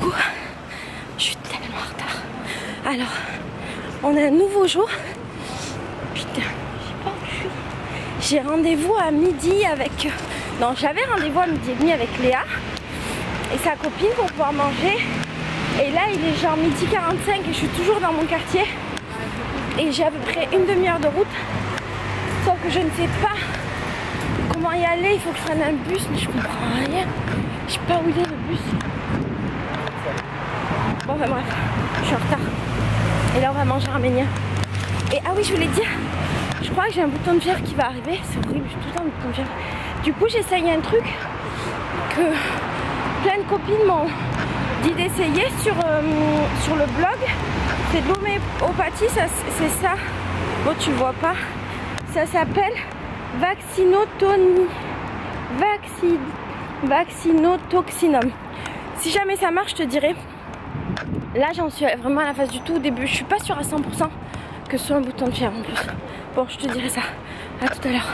beaucoup. Je suis tellement en retard. Alors, on a un nouveau jour. Putain, j'ai rendez-vous à midi avec... Non, j'avais rendez-vous à midi et demi avec Léa et sa copine pour pouvoir manger. Et là, il est genre midi 45 et je suis toujours dans mon quartier. Et j'ai à peu près une demi-heure de route. Sauf que je ne sais pas comment y aller. Il faut que je prenne un bus, mais je comprends rien. Je sais pas où il est le bus. Bon, enfin bref, je suis en retard. Et là, on va manger arménien. Et ah oui, je voulais dire, je crois que j'ai un bouton de fièvre qui va arriver. C'est horrible, j'ai tout le temps un bouton de fièvre. Du coup, j'essaye un truc que plein de copines m'ont dit d'essayer sur le blog. C'est de l'homéopathie, c'est ça. Bon, tu vois pas. Ça s'appelle Vaccinotoxinum. Si jamais ça marche, je te dirai. Là, j'en suis vraiment à la phase du tout au début. Je suis pas sûre à 100% que ce soit un bouton de fièvre en plus. Bon, je te dirai ça. À tout à l'heure.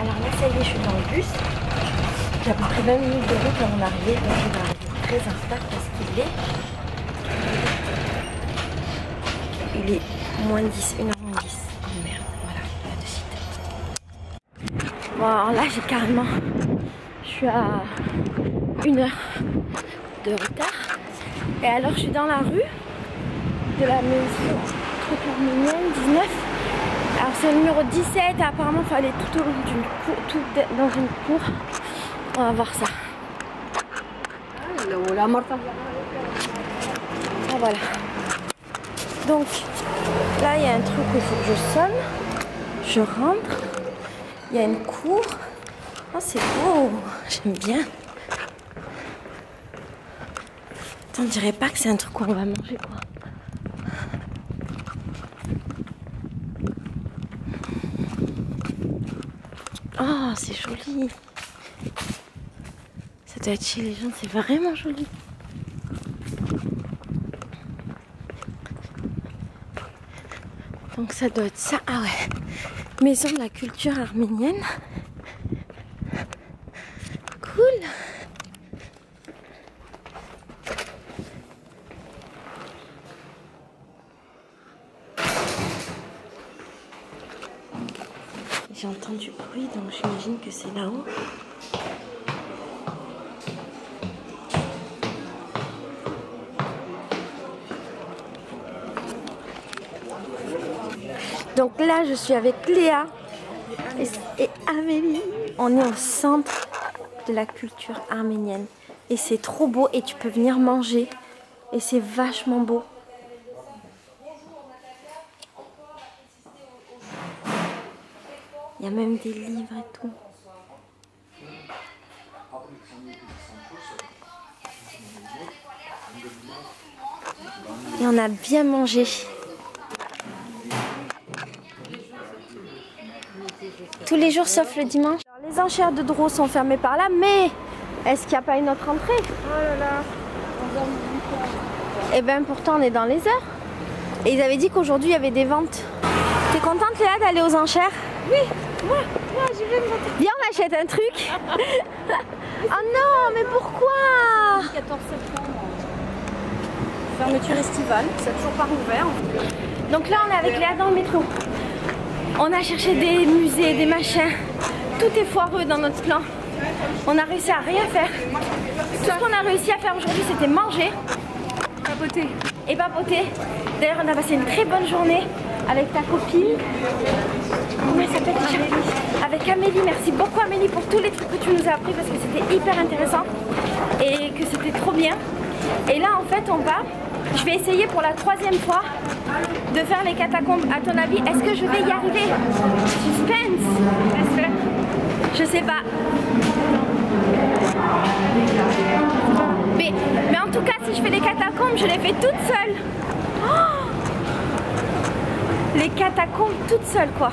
Alors là, ça y est, je suis dans le bus. J'ai à peu près 20 minutes de route avant d'arriver. Donc, je vais arriver très en retard parce qu'il est... Il est moins 10, 1h10. Oh merde, voilà, là de suite. Bon, alors là, j'ai carrément... Je suis à 1 heure de retard. Et alors, je suis dans la rue de la maison de la culture arménienne 19. Alors, c'est le numéro 17. Et apparemment, il fallait tout au long d'une cour, tout dans une cour. On va voir ça. Ah, voilà. Donc, là, il y a un truc où il faut que je sonne. Je rentre. Il y a une cour. Oh, c'est beau. J'aime bien. Attends, on dirait pas que c'est un truc où on va manger, quoi. Oh, c'est joli. Ça doit être chez les gens. C'est vraiment joli. Donc ça doit être ça, ah ouais, Maison de la culture arménienne, cool. J'entends du bruit, donc j'imagine que c'est là-haut. Donc là, je suis avec Léa et Amélie. On est au centre de la culture arménienne. Et c'est trop beau. Et tu peux venir manger. Et c'est vachement beau. Il y a même des livres et tout. Et on a bien mangé. Tous les jours sauf le dimanche. Alors, les enchères de Drouot sont fermées par là, mais est-ce qu'il n'y a pas une autre entrée? Oh là là. Et bien pourtant on est dans les heures. Et ils avaient dit qu'aujourd'hui il y avait des ventes. T'es contente Léa d'aller aux enchères? Oui, moi j'y vais me vanter. Viens on achète un truc. Oh non mais pourquoi? 14 septembre. Fermeture estivale, c'est toujours pas rouvert. Donc là on est avec Léa dans le métro. On a cherché des musées, des machins. Tout est foireux dans notre plan. On a réussi à rien faire. Tout ce qu'on a réussi à faire aujourd'hui, c'était manger. Papoter. Et papoter. D'ailleurs, on a passé une très bonne journée avec ta copine. Comment elle s'appelle déjà? Avec Amélie. Merci beaucoup Amélie pour tous les trucs que tu nous as appris parce que c'était hyper intéressant et que c'était trop bien. Et là, en fait, on va... Je vais essayer pour la 3e fois de faire les catacombes. À ton avis, est-ce que je vais y arriver? Suspense. Je sais pas. Mais en tout cas, si je fais les catacombes, je les fais toute seule. Oh, les catacombes toute seule, quoi.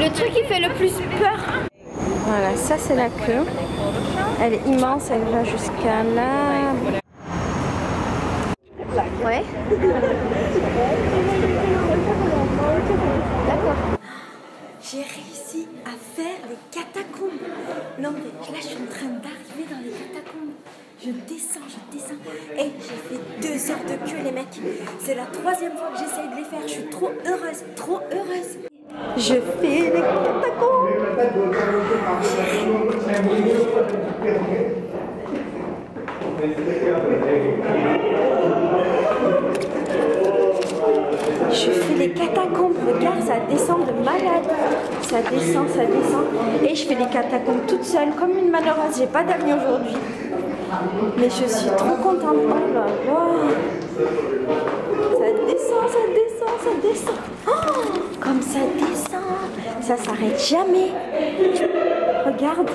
Le truc qui fait le plus peur. Voilà, ça c'est la queue. Elle est immense, elle va jusqu'à là. Ouais. D'accord. J'ai réussi à faire les catacombes. Non mais là je suis en train d'arriver dans les catacombes. Je descends. Et j'ai fait 2 heures de queue, les mecs. C'est la 3e fois que j'essaye de les faire. Je suis trop heureuse. Je fais les catacombes. Je fais les catacombes. Regarde, ça descend de malade. Ça descend. Et je fais les catacombes toute seule, comme une malheureuse. J'ai pas d'amis aujourd'hui. Mais je suis trop contente. Oh là là. Ça descend. Oh, comme ça descend. Ça s'arrête jamais. Regarde.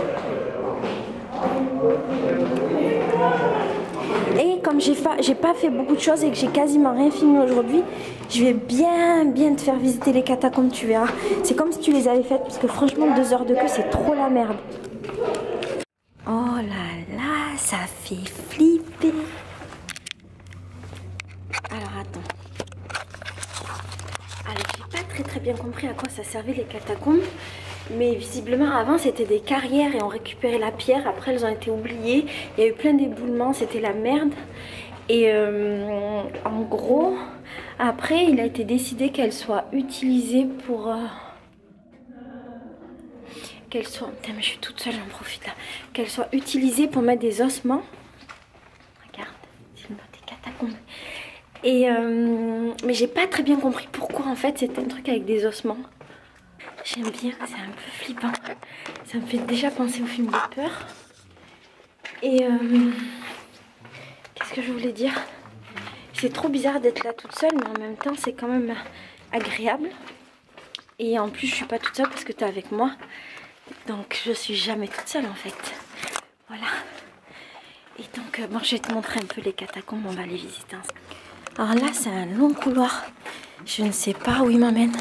Et comme j'ai pas fait beaucoup de choses et que j'ai quasiment rien filmé aujourd'hui, je vais bien te faire visiter les catacombes, tu verras. C'est comme si tu les avais faites, parce que franchement, 2 heures de queue, c'est trop la merde. Oh là là, ça fait flipper. Alors attends. Alors j'ai pas très bien compris à quoi ça servait les catacombes. Mais visiblement avant c'était des carrières et on récupérait la pierre. Après elles ont été oubliées. Il y a eu plein d'éboulements, c'était la merde. Et en gros, après il a été décidé qu'elles soient utilisées pour... qu'elles soient... Putain, mais je suis toute seule, j'en profite là. Qu'elles soient utilisées pour mettre des ossements. Regarde, c'est une des catacombes. Et mais j'ai pas très bien compris pourquoi en fait c'était un truc avec des ossements. J'aime bien, c'est un peu flippant. Ça me fait déjà penser au film de peur. Et qu'est-ce que je voulais dire? C'est trop bizarre d'être là toute seule, mais en même temps c'est quand même agréable. Et en plus je suis pas toute seule parce que t'es avec moi. Donc je suis jamais toute seule en fait. Voilà. Et donc bon, je vais te montrer un peu les catacombes, on va les visiter ensemble. Alors là c'est un long couloir. Je ne sais pas où il m'amène.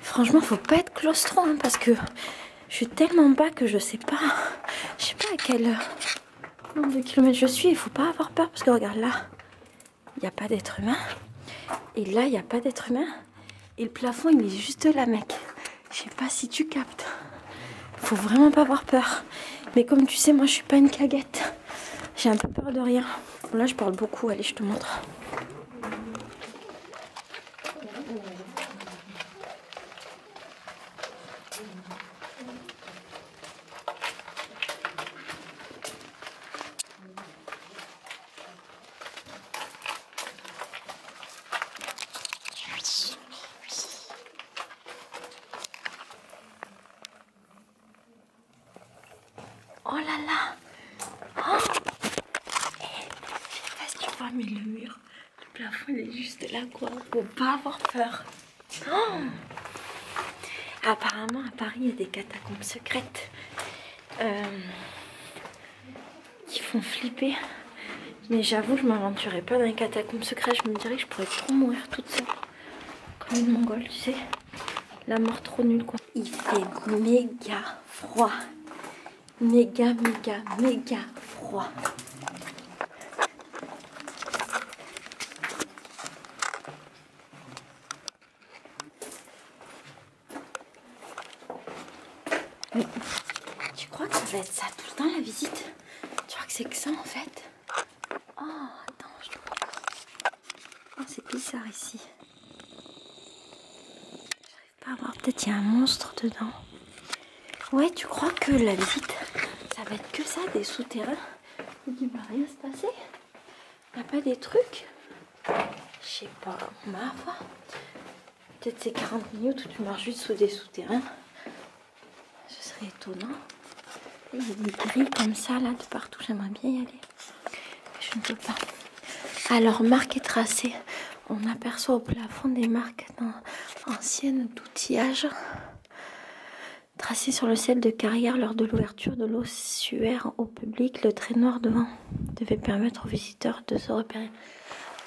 Franchement faut pas être claustro hein, parce que je suis tellement bas que je sais pas à quel nombre de kilomètres je suis. Il faut pas avoir peur parce que regarde là, il n'y a pas d'être humain. Et là il n'y a pas d'être humain. Et le plafond il est juste là mec. Je sais pas si tu captes. Faut vraiment pas avoir peur. Mais comme tu sais, moi je suis pas une caguette. J'ai un peu peur de rien. Bon, là je parle beaucoup, allez je te montre. Oh là là, oh. Hey, je sais pas si tu vois mais le mur, le plafond il est juste là quoi, faut pas avoir peur. Oh. Apparemment à Paris il y a des catacombes secrètes qui font flipper. Mais j'avoue je m'aventurerais pas dans les catacombes secrètes, je me dirais que je pourrais trop mourir toute seule. Comme une mongole tu sais, la mort trop nulle quoi. Il fait méga froid. Méga froid. Mais tu crois que ça va être ça tout le temps la visite? Tu crois que c'est que ça en fait? Oh, attends, je te montre. Oh, c'est bizarre ici. J'arrive pas à voir, peut-être il y a un monstre dedans. Ouais, tu crois que la visite, ça va être que ça, des souterrains, et qu'il va rien se passer? Y'a pas des trucs? Je sais pas, ma foi. Peut-être c'est 40 minutes où tu marches juste sous des souterrains. Ce serait étonnant. Il y a des grilles comme ça, là, de partout, j'aimerais bien y aller. Mais je ne peux pas. Alors, marques et tracés. On aperçoit au plafond des marques anciennes d'outillage. Tracé sur le ciel de carrière lors de l'ouverture de l'ossuaire au public, le trait noir devant devait permettre aux visiteurs de se repérer.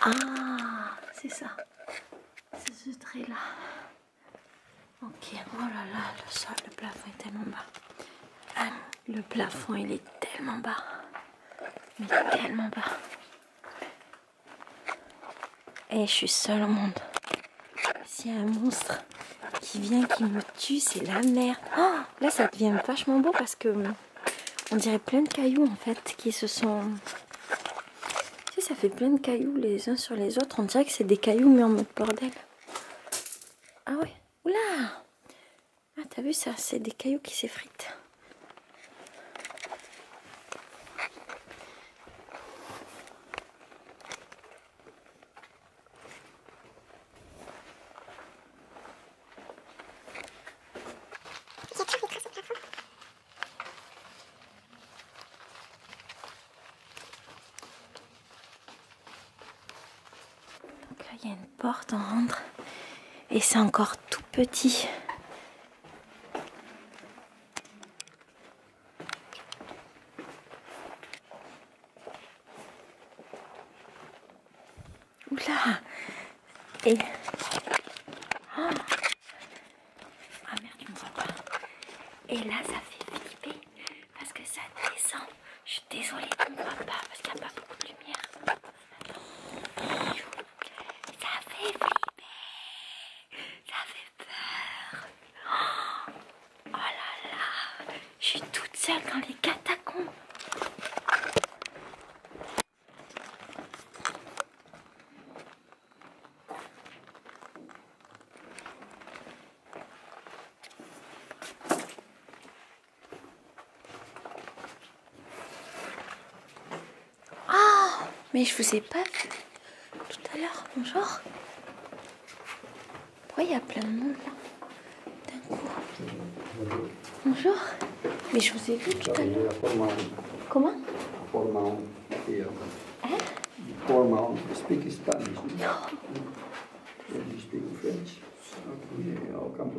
Ah, c'est ça. C'est ce trait-là. Ok, oh là là, le sol, le plafond est tellement bas. Ah, le plafond, il est tellement bas. Mais tellement bas. Et je suis seule au monde. S'il y a un monstre qui vient, qui me tue, c'est la merde. Oh, là, ça devient vachement beau parce que on dirait plein de cailloux en fait qui se sont ça fait plein de cailloux les uns sur les autres. On dirait que c'est des cailloux mais en mode bordel. Ah ouais. Oula. Ah t'as vu ça, c'est des cailloux qui s'effritent. Il y a une porte, on rentre et c'est encore tout petit. Oula et... oh. Ah merde, je me vois pas. Et là ça fait flipper parce que ça descend. Je suis désolée, je ne vois pas parce qu'il n'y a pas beaucoup de lumière. Dans les catacombes. Oh, mais je vous ai pas vu tout à l'heure. Bonjour. Pourquoi il y a plein de monde là d'un coup? Bonjour. Mais je vous ai vu tout à l'heure. Comment? Hein?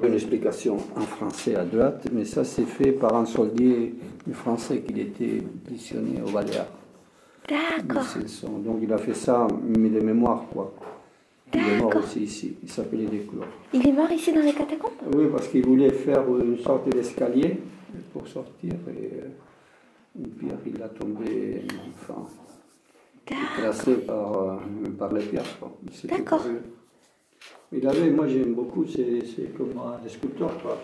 Une explication en français à droite, mais ça c'est fait par un soldat français qui était missionné au Baléares. D'accord. Donc il a fait ça, mais de mémoire quoi. Il est mort aussi ici, il s'appelait Desclos. Il est mort ici dans les catacombes? Oui, parce qu'il voulait faire une sorte d'escalier pour sortir et pierre il a tombé, enfin, tracé par les pierres. D'accord. Il avait, moi j'aime beaucoup, c'est comme un sculpteur quoi.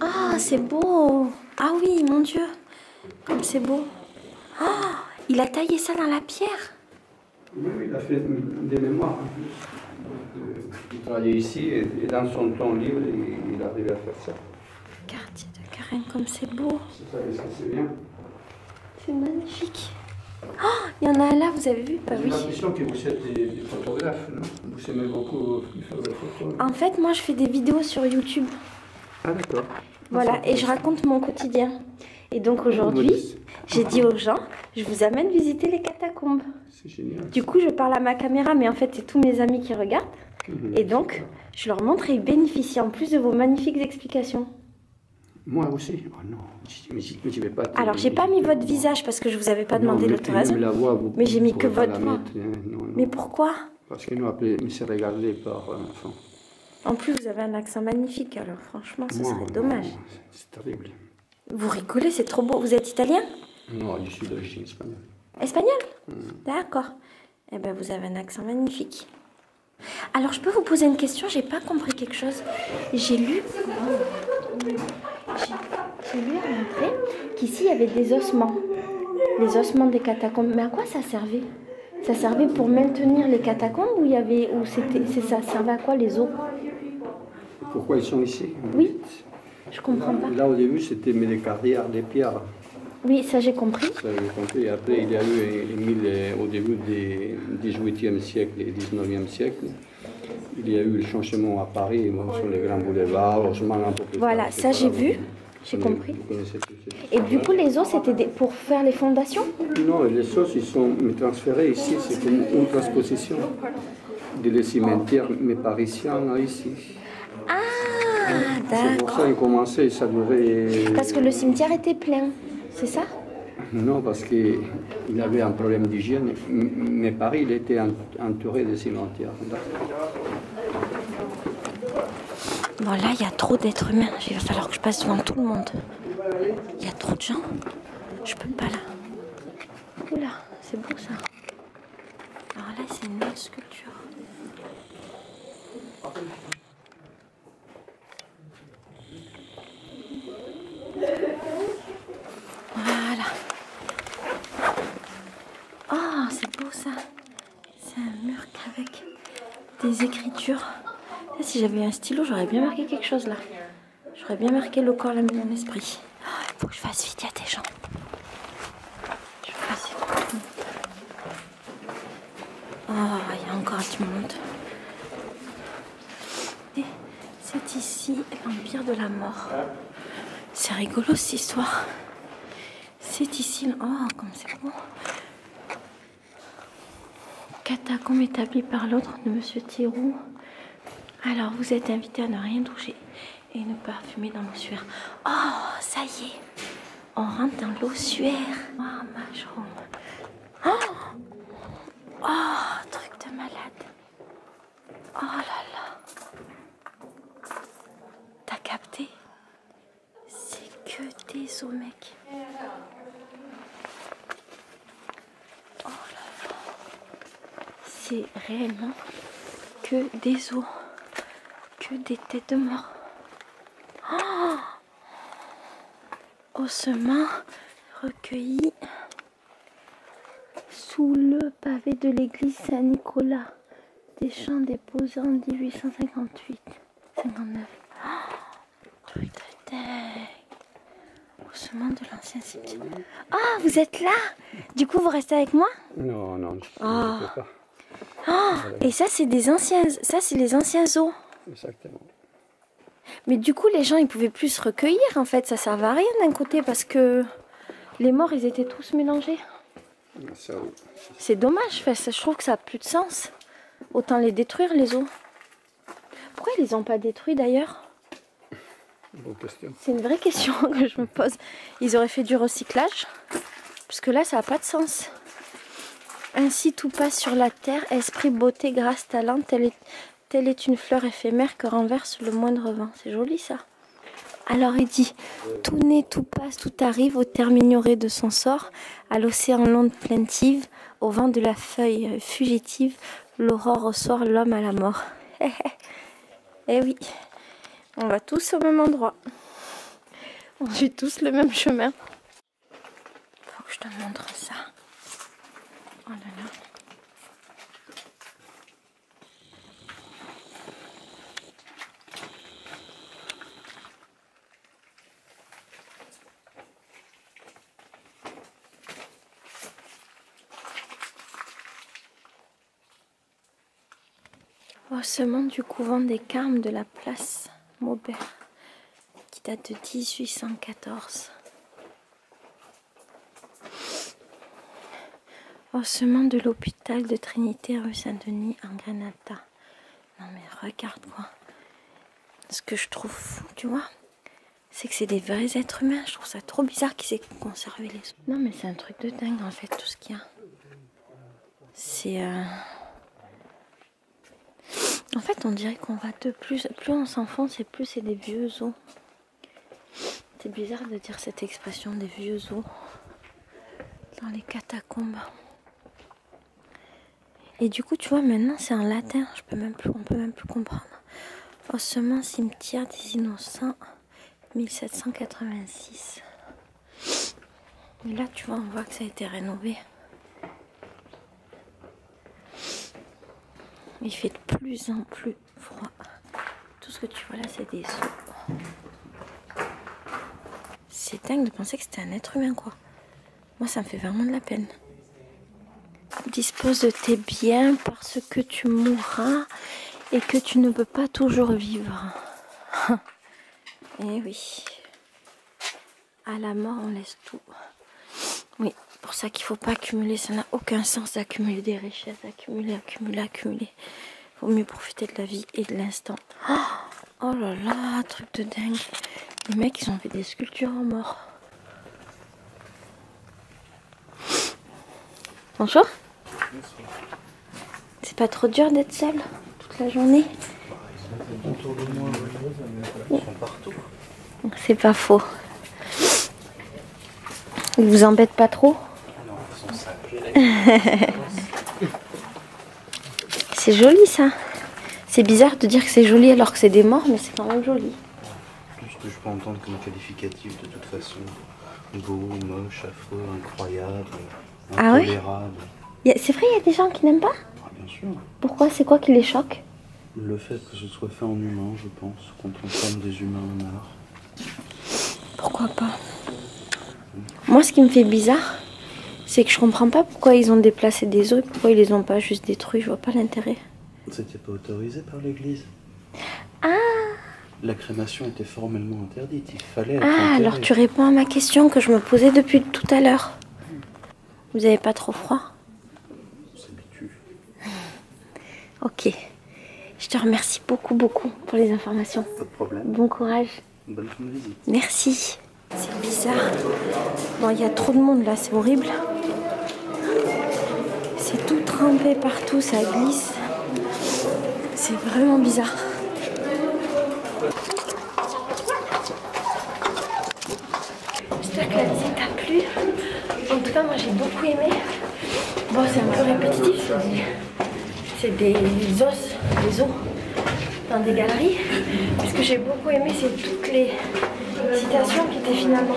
Ah c'est beau. Ah oui mon Dieu, comme c'est beau. Ah, il a taillé ça dans la pierre. Oui, il a fait des mémoires en plus. Donc, il travaillait ici et dans son temps libre, il arrivait à faire ça. Quartier de Carême, comme c'est beau. C'est ça, est-ce que c'est bien? C'est magnifique. Oh, il y en a là, vous avez vu? Bah, oui. J'ai l'impression que vous êtes des photographes, non? Vous aimez beaucoup faire des photos. En fait, moi, je fais des vidéos sur YouTube. Ah, d'accord. Voilà, et je raconte mon quotidien. Et donc aujourd'hui, j'ai dit aux gens, je vous amène visiter les catacombes. C'est génial. Du coup, je parle à ma caméra, mais en fait, c'est tous mes amis qui regardent. Et donc, je leur montre et ils bénéficient en plus de vos magnifiques explications. Moi aussi? Oh non, mais je vais pas... Alors, j'ai pas mis votre visage parce que je vous avais pas demandé l'autorisation. Mais j'ai mis que votre voix. Mais pourquoi? Parce que nous, après, on s'est regardé par un enfant. En plus, vous avez un accent magnifique, alors franchement, ce serait dommage. C'est terrible. Vous rigolez, c'est trop beau. Vous êtes italien? Non, je suis d'origine espagnole. Espagnol? D'accord. Eh bien, vous avez un accent magnifique. Alors, je peux vous poser une question? J'ai pas compris quelque chose. J'ai lu... J'ai lu à l'entrée qu'ici, il y avait des ossements. Les ossements des catacombes. Mais à quoi ça servait? Ça servait pour maintenir les catacombes ou il y avait... Ou ça servait à quoi, les os? Pourquoi ils sont ici? Oui. Je comprends pas. Là, au début, c'était des carrières, des pierres. Oui, ça j'ai compris. Ça j'ai compris. Après, il y a eu, au début du 18e siècle et 19e siècle, il y a eu le changement à Paris, sur les grands boulevards, voilà, ça j'ai vu, j'ai compris. Et du coup, les os, c'était pour faire les fondations? Non, les os, ils sont transférés ici, c'est une transposition des cimetières méparisiens ici. Ah, d'accord. C'est pour ça qu'ils commençaient et ça durait... Parce que le cimetière était plein, c'est ça? Non, parce qu'il avait un problème d'hygiène, mais Paris, il était entouré de cimetières. Bon, là, il y a trop d'êtres humains. Il va falloir que je passe devant tout le monde. Il y a trop de gens. Je peux pas, là. Oula, c'est beau, ça. Alors là, c'est une autre sculpture. Voilà. ça. C'est un mur avec des écritures. Là, si j'avais un stylo, j'aurais bien marqué quelque chose là. J'aurais bien marqué le corps, l'âme et mon esprit. Oh, faut que je fasse vite, il y a des gens. Je vais passer. Oh, il y a encore du monde. C'est ici l'Empire de la Mort. C'est rigolo cette histoire. C'est ici... Oh, comme c'est bon. Catacombes établi par l'ordre de Monsieur Thirou. Alors, vous êtes invité à ne rien toucher et ne pas fumer dans l'ossuaire. Oh, ça y est. On rentre dans l'ossuaire. Oh, mushroom. Oh, oh, truc de malade. Oh là là. T'as capté? C'est que des os, mec. Oh là là. C'est réellement que des os. Que des têtes de mort. Oh, ossements recueillis sous le pavé de l'église Saint-Nicolas des Champs déposés en 1858-59. Oh, truc de dingue. Ossements de l'ancien cimetière. Oh, vous êtes là? Du coup, vous restez avec moi? Non, non, je ne peux pas. Oh, et ça, c'est des anciens. Ça, c'est les anciens os. Exactement. Mais du coup, les gens, ils pouvaient plus se recueillir, en fait. Ça servait à rien d'un côté, parce que les morts, ils étaient tous mélangés. C'est dommage, je trouve que ça n'a plus de sens. Autant les détruire, les os. Pourquoi ils les ont pas détruits, d'ailleurs? Bonne question. C'est une vraie question que je me pose. Ils auraient fait du recyclage, parce que là, ça n'a pas de sens. Ainsi, tout passe sur la terre, esprit, beauté, grâce, talent, telle est une fleur éphémère que renverse le moindre vent. C'est joli ça. Alors il dit, tout naît, tout passe, tout arrive, au terme ignoré de son sort, à l'océan l'onde plaintive, au vent de la feuille fugitive, l'aurore ressort l'homme à la mort. Eh oui, on va tous au même endroit. On suit tous le même chemin. Faut que je te montre ça. Oh là là. Ossement du couvent des Carmes de la place Maubert, qui date de 1814. Ossement de l'hôpital de Trinité, rue Saint-Denis, en Granada. Non mais regarde quoi. Ce que je trouve fou, tu vois, c'est que c'est des vrais êtres humains. Je trouve ça trop bizarre qu'ils aient conservé les os. Non mais c'est un truc de dingue en fait, tout ce qu'il y a. C'est... En fait, on dirait qu'on va de plus on s'enfonce et plus c'est des vieux os. C'est bizarre de dire cette expression, des vieux os, dans les catacombes. Et du coup, tu vois, maintenant c'est en latin, on peut même plus comprendre. Ossement cimetière des Innocents, 1786. Et là, tu vois, on voit que ça a été rénové. Il fait de plus en plus froid. Tout ce que tu vois là, c'est des os. C'est dingue de penser que c'était un être humain, quoi. Moi, ça me fait vraiment de la peine. Dispose de tes biens parce que tu mourras et que tu ne peux pas toujours vivre. Eh oui. À la mort, on laisse tout. Oui, pour ça qu'il ne faut pas accumuler, ça n'a aucun sens d'accumuler des richesses, d'accumuler. Vaut mieux profiter de la vie et de l'instant. Oh, oh là là, truc de dingue. Les mecs, ils ont fait des sculptures en mort. Bonjour. C'est pas trop dur d'être seul toute la journée? C'est pas faux. Ils vous embêtent pas trop? Non, ils sont sales. C'est joli ça. C'est bizarre de dire que c'est joli alors que c'est des morts, mais c'est quand même joli. Tout ce que je peux entendre comme qualificatif de toute façon. Beau, moche, affreux, incroyable, intolérable. Ah ouais? C'est vrai, il y a des gens qui n'aiment pas? Ah, bien sûr. Pourquoi? C'est quoi qui les choque? Le fait que ce soit fait en humain, je pense, qu'on transforme des humains en art. Pourquoi pas? Moi, ce qui me fait bizarre, c'est que je comprends pas pourquoi ils ont déplacé des os et pourquoi ils les ont pas juste détruits. Je vois pas l'intérêt. C'était pas autorisé par l'église. Ah! La crémation était formellement interdite. Il fallait être enterré. Alors tu réponds à ma question que je me posais depuis tout à l'heure. Vous avez pas trop froid? On s'habitue. Ok. Je te remercie beaucoup pour les informations. Pas de problème. Bon courage. Bonne fin de visite. Merci. C'est bizarre. Bon, il y a trop de monde là, c'est horrible. C'est tout trempé partout, ça glisse. C'est vraiment bizarre. J'espère que la visite t'a plu. En tout cas, moi j'ai beaucoup aimé. Bon, c'est un peu répétitif. C'est des os, dans des galeries. Parce que j'ai beaucoup aimé, c'est toutes les citations qui étaient finalement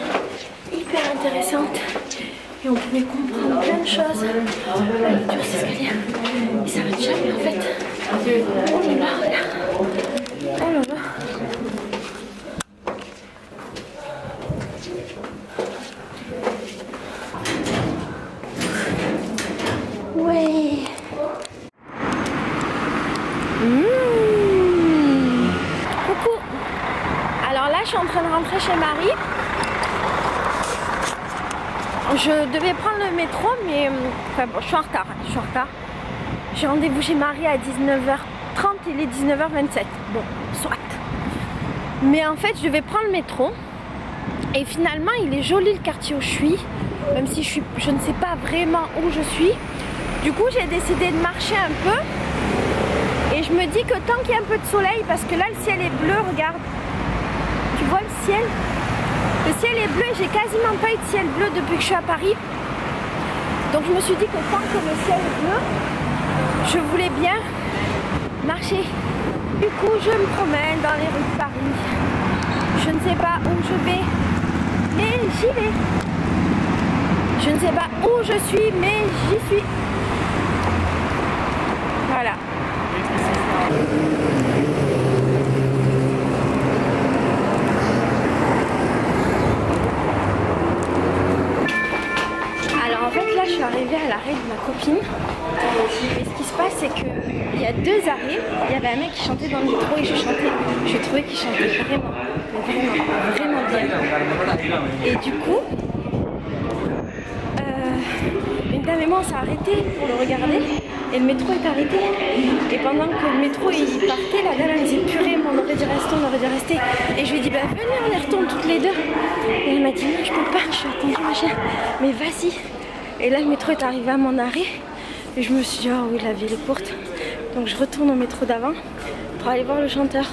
hyper intéressantes. Et on pouvait comprendre plein de choses. La lecture, c'est ce qu'il y a. Et ça va jamais en fait. Oh là là, oh là là. Chez Marie. Je devais prendre le métro, mais enfin, bon, je suis en retard. J'ai rendez-vous chez Marie à 19h30, il est 19h27. Bon, soit. Mais en fait, je devais prendre le métro. Et finalement, il est joli le quartier où je suis. Même si je ne sais pas vraiment où je suis. Du coup, j'ai décidé de marcher un peu. Et je me dis que tant qu'il y a un peu de soleil, parce que là, le ciel est bleu, regarde. Tu vois le ciel? Le ciel est bleu, j'ai quasiment pas eu de ciel bleu depuis que je suis à Paris. Donc je me suis dit que tant que le ciel est bleu, je voulais bien marcher. Du coup, je me promène dans les rues de Paris. Je ne sais pas où je vais, mais j'y vais. Je ne sais pas où je suis, mais j'y suis. Voilà. À l'arrêt de ma copine, et ce qui se passe, c'est qu'il y a deux arrêts, il y avait un mec qui chantait dans le métro et je trouvais qu'il chantait vraiment bien. Et du coup, une dame et moi on s'est arrêté pour le regarder et le métro est arrêté. Et pendant que le métro il partait, la dame elle me dit purée, mais on aurait dû rester, Et je lui ai dit bah venez, on y retourne toutes les deux. Et elle m'a dit non, je peux pas, je suis attendue machin, mais vas-y. Et là, le métro est arrivé à mon arrêt. Et je me suis dit, ah oui, la ville est courte. Donc je retourne au métro d'avant pour aller voir le chanteur.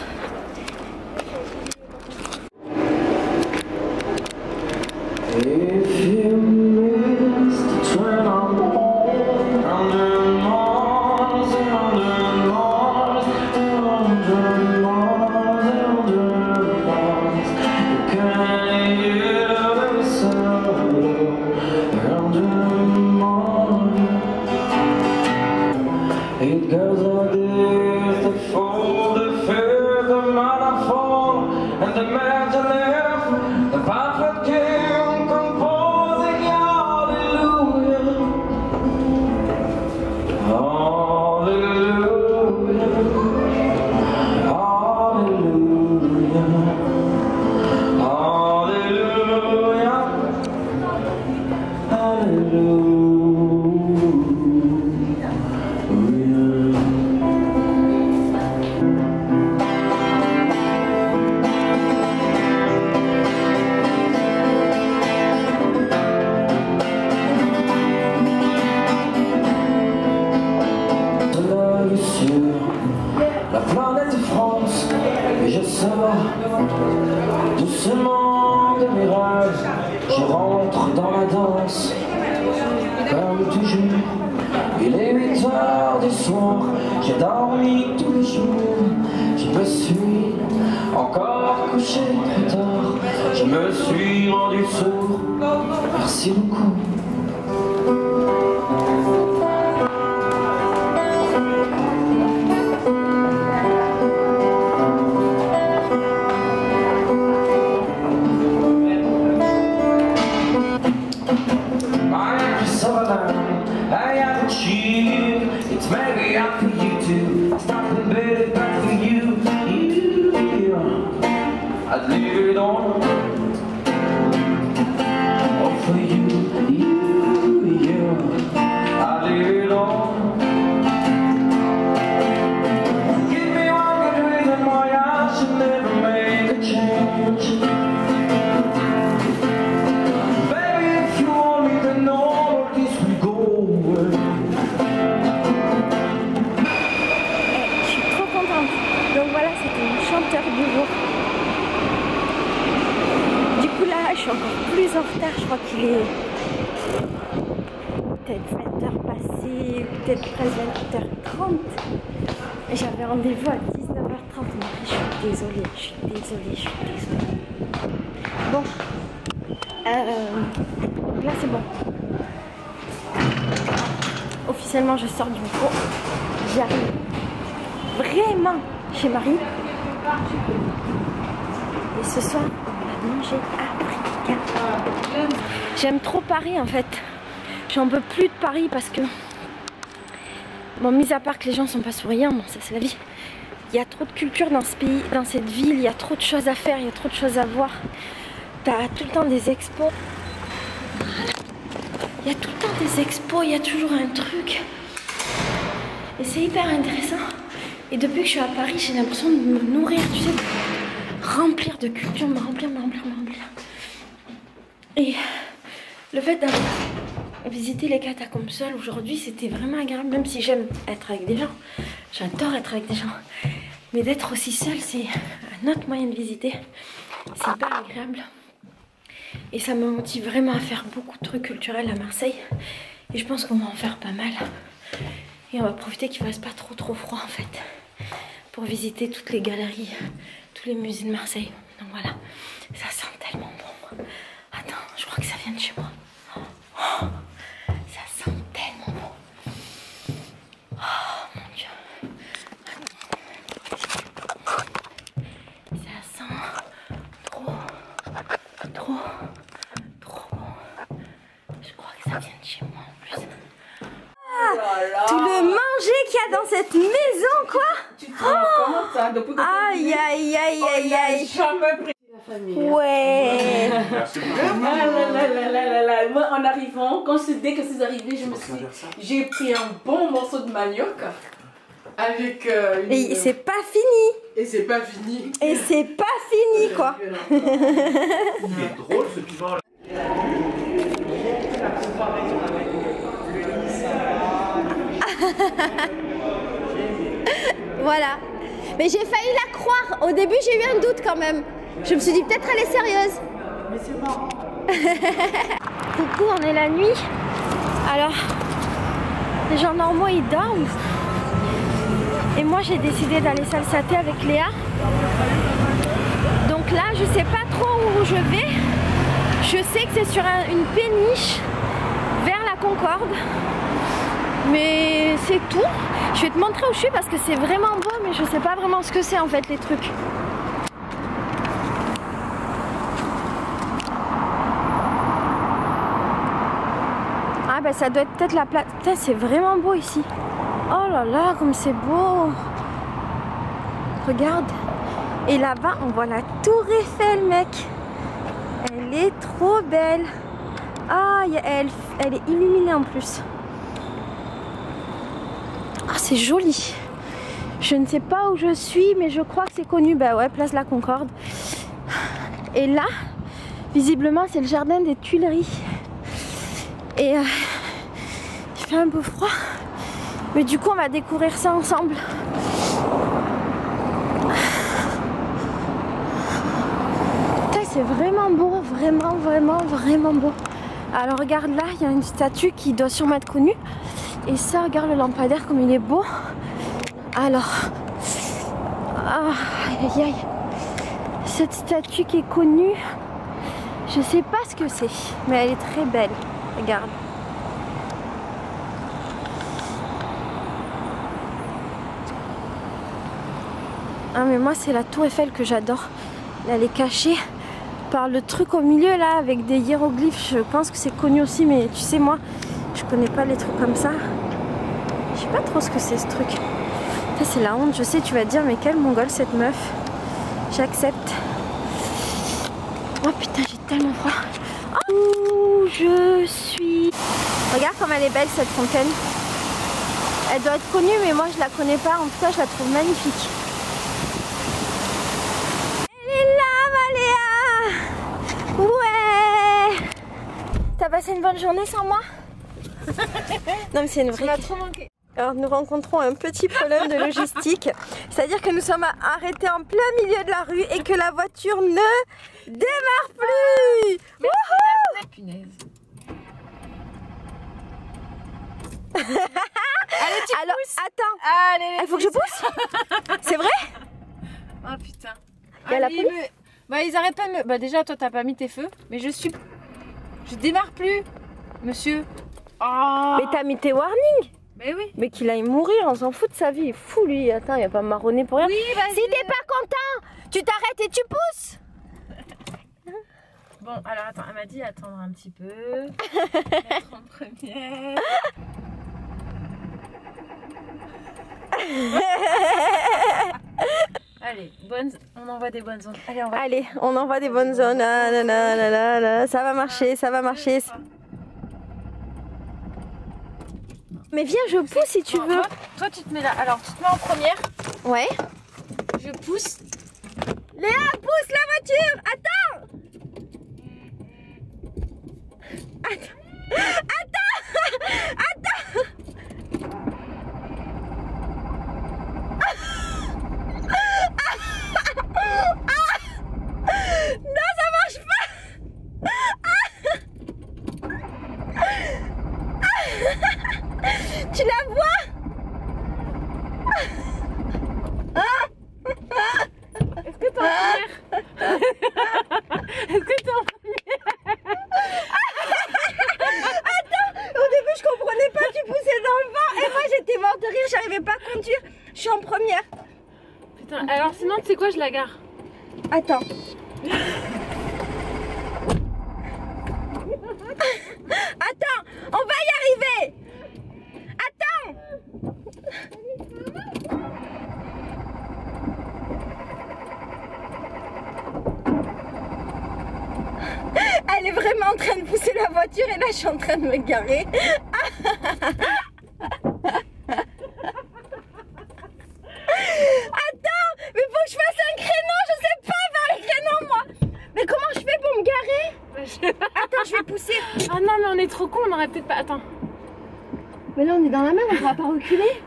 Merci beaucoup. en retard, je crois qu'il est peut-être 20h passé, peut-être presque 20h30. J'avais rendez-vous à 19h30, je suis désolée, je suis désolée. Bon, là c'est bon. Officiellement, je sors du bureau. J'arrive vraiment chez Marie. Et ce soir, on va manger africain. J'aime trop Paris en fait. J'en peux plus de Paris parce que... Bon, mis à part que les gens sont pas souriants, bon, ça c'est la vie. Il y a trop de culture dans ce pays, dans cette ville. Il y a trop de choses à faire, il y a trop de choses à voir. T'as tout le temps des expos. Il y a tout le temps des expos, il y a toujours un truc. Et c'est hyper intéressant. Et depuis que je suis à Paris, j'ai l'impression de me nourrir, tu sais, de remplir de culture, me remplir. Et le fait d'avoir visité les catacombes seule aujourd'hui, c'était vraiment agréable, même si j'aime être avec des gens. J'adore être avec des gens. Mais d'être aussi seule, c'est un autre moyen de visiter. C'est hyper agréable. Et ça me motive vraiment à faire beaucoup de trucs culturels à Marseille. Et je pense qu'on va en faire pas mal. Et on va profiter qu'il ne fasse pas trop froid en fait. Pour visiter toutes les galeries, tous les musées de Marseille. Donc voilà, ça sent tellement bon. Attends, je crois que ça vient de chez moi. Oh, ça sent tellement bon. Oh mon Dieu. Ça sent trop bon. Je crois que ça vient de chez moi en plus. Ah, tout le manger qu'il y a dans cette maison, quoi. Tu te rends compte, hein, depuis que aïe. Jamais pris la famille. Ouais. Moi, en arrivant, dès que c'est arrivé, j'ai pris un bon morceau de manioc. Avec et c'est pas fini. Et c'est pas fini quoi. C'est drôle ce piment là. Voilà. Mais j'ai failli la croire. Au début j'ai eu un doute quand même. Je me suis dit peut-être elle est sérieuse. Mais c'est marrant. Coucou, on est la nuit. Alors les gens normaux ils dorment. Et moi j'ai décidé d'aller salsater avec Léa. Donc là je sais pas trop où je vais. Je sais que c'est sur une péniche vers la Concorde. Mais c'est tout. Je vais te montrer où je suis parce que c'est vraiment beau mais je sais pas vraiment ce que c'est en fait les trucs. Ah bah ça doit être peut-être la plate. Putain c'est vraiment beau ici. Oh là là, comme c'est beau! Regarde! Et là-bas, on voit la tour Eiffel, mec! Elle est trop belle! Ah, elle est illuminée en plus! Ah, c'est joli! Je ne sais pas où je suis, mais je crois que c'est connu. Bah ouais, place la Concorde. Et là, visiblement, c'est le jardin des Tuileries. Et il fait un peu froid. Mais du coup on va découvrir ça ensemble. Putain c'est vraiment beau, vraiment beau. Alors regarde là, il y a une statue qui doit sûrement être connue. Et ça, regarde le lampadaire comme il est beau. Alors, aïe aïe. Cette statue qui est connue, je sais pas ce que c'est, mais elle est très belle. Regarde. Ah mais moi c'est la tour Eiffel que j'adore. Elle est cachée par le truc au milieu là avec des hiéroglyphes. Je pense que c'est connu aussi mais tu sais moi je connais pas les trucs comme ça. Je sais pas trop ce que c'est ce truc. Ça c'est la honte, je sais tu vas te dire mais quelle mongole cette meuf. J'accepte. Oh putain j'ai tellement froid. Oh, où je suis. Regarde comme elle est belle cette fontaine. Elle doit être connue mais moi je la connais pas. En tout cas je la trouve magnifique. T'as passé une bonne journée sans moi? Non mais c'est une vraie... Tu m'as trop manqué. Alors nous rencontrons un petit problème de logistique, c'est-à-dire que nous sommes arrêtés en plein milieu de la rue et que la voiture ne démarre plus. Mais punaise. Allez, tu alors, pousses. Attends. Allez, il faut que je pousse. C'est vrai? Oh putain. Il y a la police. Bah ils arrêtent pas de me... Bah déjà toi t'as pas mis tes feux. Mais je suis... Je démarre plus, monsieur. Oh. Mais t'as mis tes warnings. Mais oui. Mais qu'il aille mourir, on s'en fout de sa vie. Il est fou lui. Attends, il a pas marronné pour rien. Oui, bah, si t'es pas content, tu t'arrêtes et tu pousses. Bon alors attends, elle m'a dit attendre un petit peu. Être en première. Allez, on envoie des bonnes zones. Allez, on envoie des bonnes zones. Ah, là, là, là, là, là. Ça va marcher, ça va marcher. Mais viens, je pousse si tu veux. Toi, tu te mets là. Alors, tu te mets en première. Ouais. Je pousse. Léa, pousse la voiture. Attends. Alors sinon tu sais quoi, je la gare. Attends. Attends, on va y arriver. Attends. Elle est vraiment en train de pousser la voiture et là je suis en train de me garer. Ah non, mais on est trop con, on aurait peut-être pas... Attends. Mais là, on est dans la merde, on pourra pas reculer.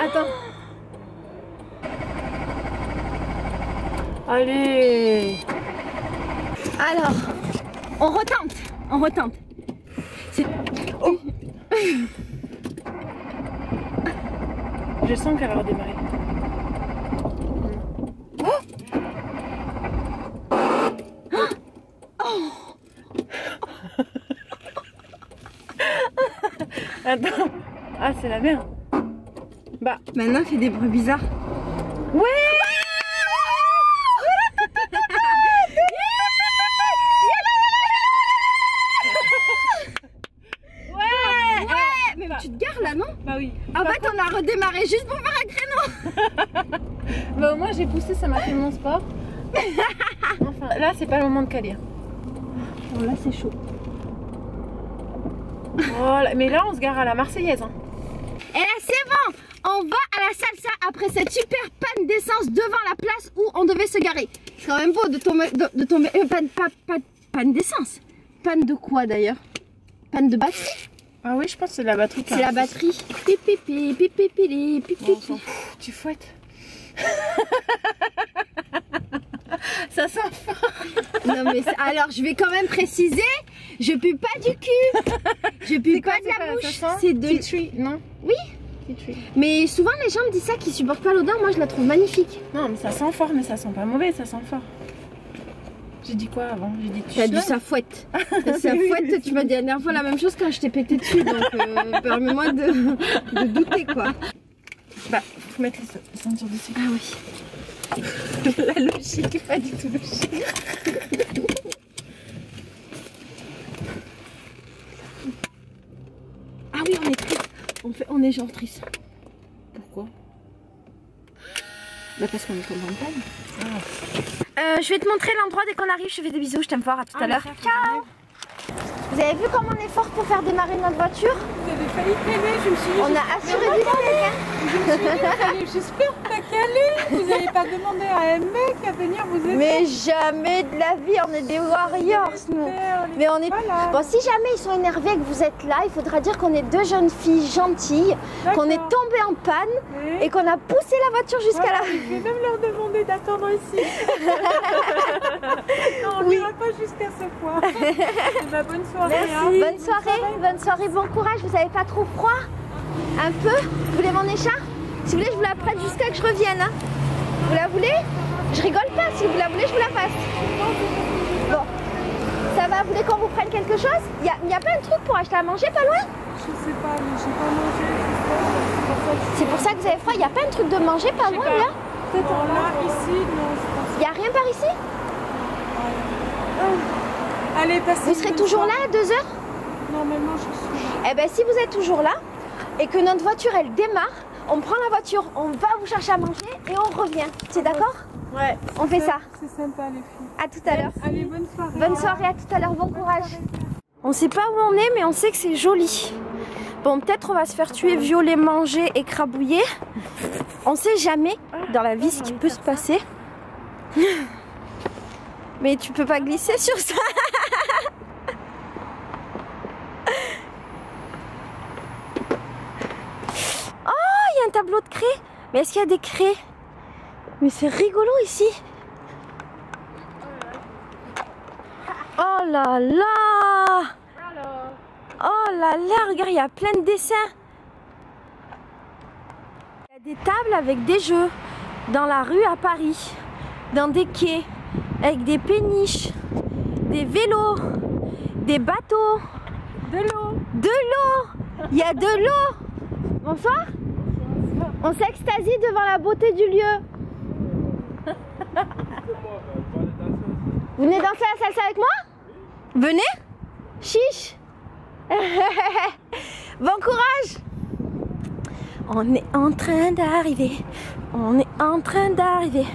Attends. Allez. Alors, on retente. On retente. C'est... Oh. Je sens qu'elle va redémarrer. Attends. Ah, c'est la merde. Bah, maintenant, elle fait des bruits bizarres. Ouais, ouais. Ouais. Ouais. Mais bah, tu te gares là, non? Bah oui. En fait, on a redémarré juste pour faire un créneau. Bah, au moins, j'ai poussé, ça m'a fait mon sport. Enfin, là, c'est pas le moment de caler. Bon, là, c'est chaud. Voilà. Mais là on se gare à la Marseillaise hein. Et là c'est bon. On va à la salsa après cette super panne d'essence devant la place où on devait se garer. C'est quand même beau de tomber, panne d'essence. Panne de quoi d'ailleurs? Panne de batterie. Ah oui je pense que c'est la batterie. C'est la batterie. Pipipi, pipipi, pipipi, pipipi. Bon, tu fouettes. Ça sent fort. Non mais alors je vais quand même préciser, je pue pas du cul. Je pue pas de la bouche. C'est de Tea Tree, non? Oui. Tea Tree. Mais souvent les gens me disent ça, qu'ils supportent pas l'odeur, moi je la trouve magnifique. Non mais ça sent fort, mais ça sent pas mauvais, ça sent fort. J'ai dit quoi avant? J'ai dit tu. T'as dit ça fouette. Ça fouette, tu m'as dit la dernière fois la même chose quand je t'ai pété dessus, donc permets-moi de douter quoi. Bah, faut mettre les ceintures dessus. Ah oui. La logique, pas du tout logique. Ah oui, on est triste. On est genre triste. Pourquoi? Bah parce qu'on est comme en panne. Ah. Je vais te montrer l'endroit dès qu'on arrive. Je fais des bisous, je t'aime fort. À tout à l'heure. Ciao. Vous avez vu comment on est fort pour faire démarrer notre voiture? Vous avez failli traîner, je me suis dit. On a assuré du traîner. Je me suis dit, j'espère pas que... décalé. Vous n'avez pas demandé à un mec à venir vous aider. Mais jamais de la vie, on est des warriors, nous. Mais on est... Voilà. Bon, si jamais ils sont énervés que vous êtes là, il faudra dire qu'on est deux jeunes filles gentilles, qu'on est tombées en panne et qu'on a poussé la voiture jusqu'à là. Je vais même leur demander d'attendre ici. Non, on n'ira pas jusqu'à ce point. Bah, bonne soirée. Hein. Bonne soirée, bonne soirée, bon courage. Vous n'avez pas trop froid? Un peu? Vous voulez mon écharpe? Si vous voulez, je vous la prête jusqu'à que je revienne. Hein. Vous la voulez? Je rigole pas. Si vous la voulez, je vous la passe. Bon. Ça va? Vous voulez qu'on vous prenne quelque chose? Il n'y a pas un truc pour acheter à manger pas loin? Je sais pas, mais j'ai pas mangé. C'est pour ça que vous avez froid? Il n'y a pas un truc de manger pas loin là? Bon, là, ici, non. Il n'y a rien par ici? Allez, passez. Vous serez toujours là à 2 heures? Normalement, je suis là. Eh bien, si vous êtes toujours là et que notre voiture, elle démarre, on prend la voiture, on va vous chercher à manger et on revient. C'est d'accord? Ouais. On fait ça. C'est sympa, les filles. À tout à l'heure. Allez, bonne soirée. Bonne soirée, à tout à l'heure. Bon courage. On sait pas où on est, mais on sait que c'est joli. Bon, peut-être on va se faire tuer, violer, manger, écrabouiller. On sait jamais dans la vie ce qui peut se passer. Mais tu peux pas glisser sur ça. Tableau de craie, mais est-ce qu'il y a des craies? Mais c'est rigolo ici. Oh là là. Oh là là, regarde, il y a plein de dessins. Il y a des tables avec des jeux dans la rue à Paris, dans des quais, avec des péniches, des vélos, des bateaux, de l'eau. De l'eau. Il y a de l'eau. Bonsoir. On s'extasie devant la beauté du lieu. Vous venez danser la salsa avec moi? Venez? Chiche. Bon courage. On est en train d'arriver. On est en train d'arriver.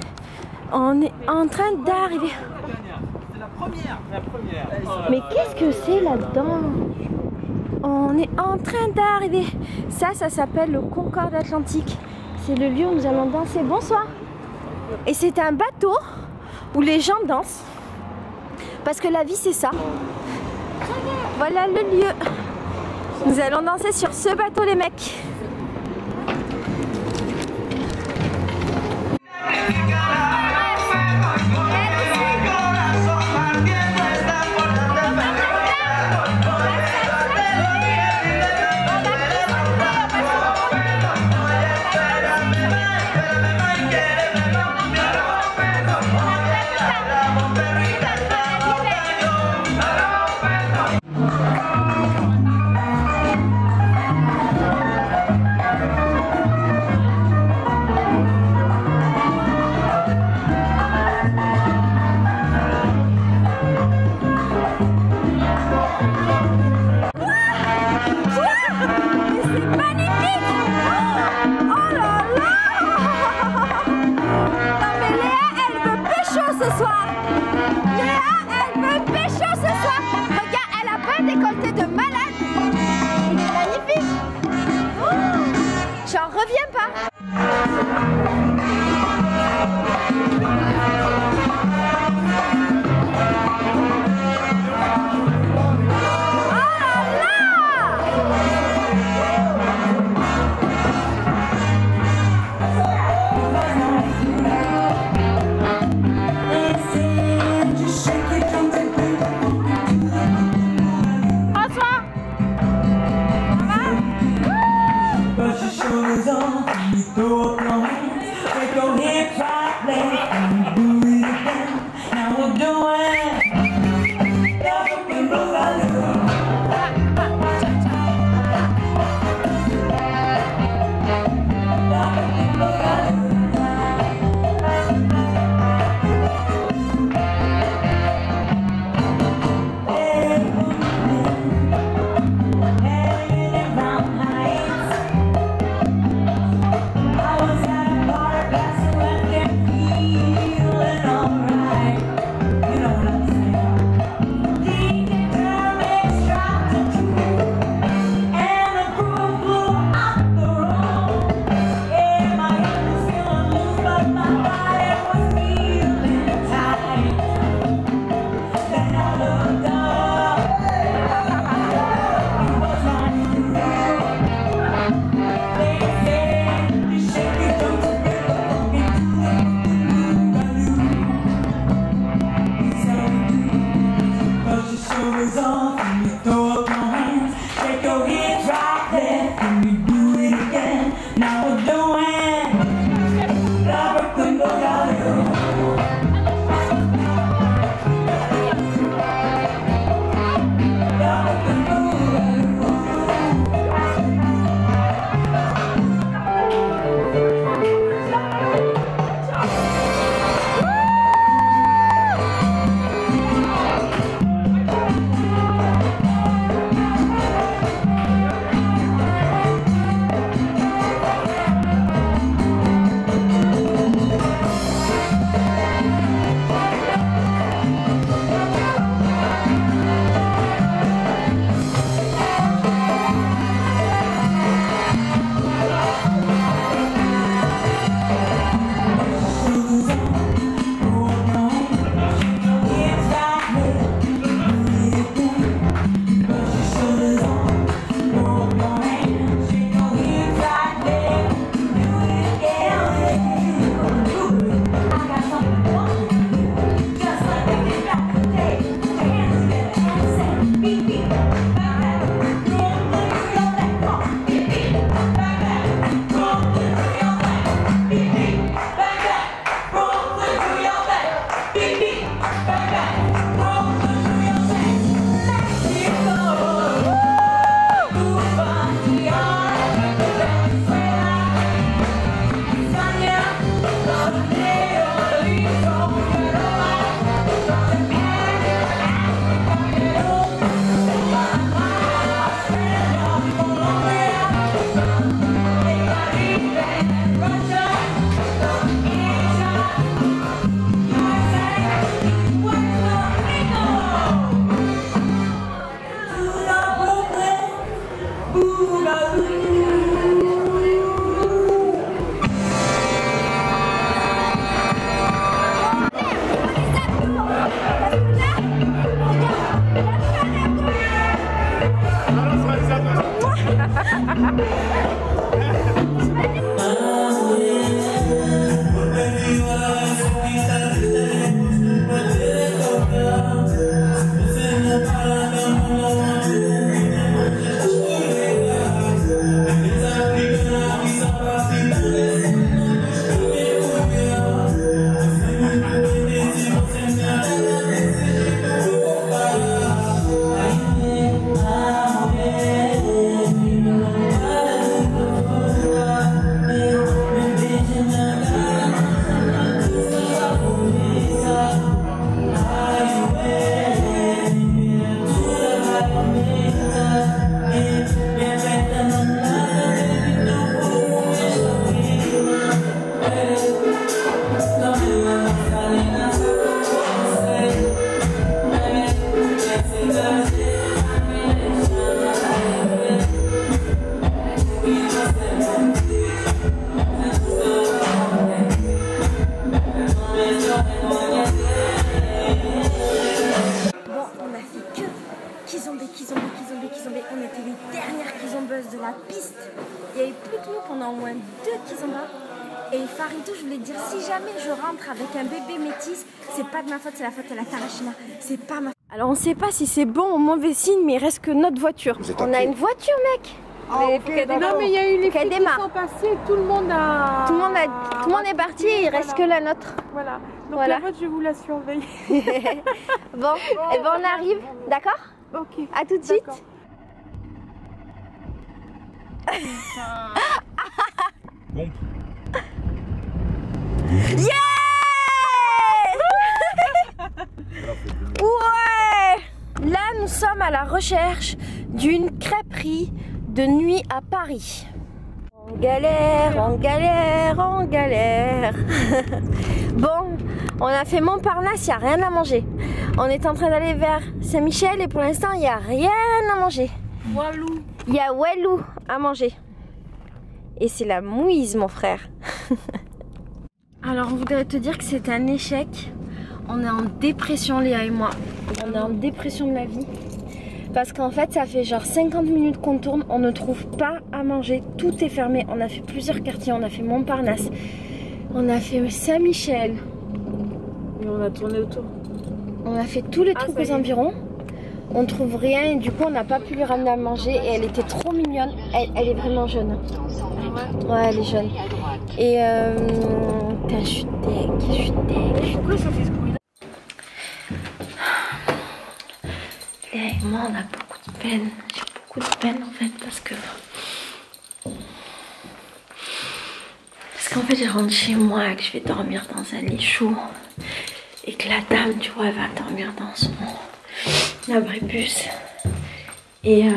On est en train d'arriver. C'est la première. Mais qu'est-ce que c'est là-dedans? On est en train d'arriver. Ça s'appelle le Concorde Atlantique. C'est le lieu où nous allons danser. Bonsoir. Et c'est un bateau où les gens dansent. Parce que la vie, c'est ça. Voilà le lieu. Nous allons danser sur ce bateau, les mecs. Alors on sait pas si c'est bon ou mauvais signe, mais il reste que notre voiture. On a une voiture, mec. Ah, mais okay, non mais il y a eu les filles qui sont passées, tout le monde est parti, et il reste que la nôtre. Voilà. Donc la vôtre, je vous la surveille. Bon, et ben on arrive, d'accord? Ok. À tout de suite. Bon. Yeah. Ouais! Là, nous sommes à la recherche d'une crêperie de nuit à Paris. On galère, on galère, on galère. Bon, on a fait Montparnasse, il n'y a rien à manger. On est en train d'aller vers Saint-Michel et pour l'instant, il n'y a rien à manger. Walou. Il y a Walou à manger. Et c'est la mouise, mon frère. Alors, on voudrait te dire que c'est un échec. On est en dépression, Léa et moi. On est en dépression de la vie. Parce qu'en fait, ça fait genre 50 minutes qu'on tourne. On ne trouve pas à manger. Tout est fermé. On a fait plusieurs quartiers. On a fait Montparnasse. On a fait Saint-Michel. Mais on a tourné autour. On a fait tous les trucs aux environs. on trouve rien et du coup on n'a pas pu lui ramener à manger et elle était trop mignonne, elle est vraiment jeune. Ouais, elle est jeune. Et putain, je suis deg. Pourquoi ça fait ce bruit-là? Léa et moi on a beaucoup de peine, j'ai beaucoup de peine en fait parce qu'en fait je rentre chez moi et que je vais dormir dans un lit chaud et que la dame tu vois elle va dormir dans son abribus et